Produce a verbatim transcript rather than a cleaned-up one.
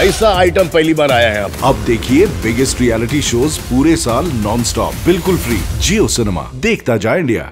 ऐसा आइटम पहली बार आया है। अब अब देखिए बिगेस्ट रियलिटी शोज पूरे साल नॉन स्टॉप बिल्कुल फ्री, जियो सिनेमा, देखता जा इंडिया।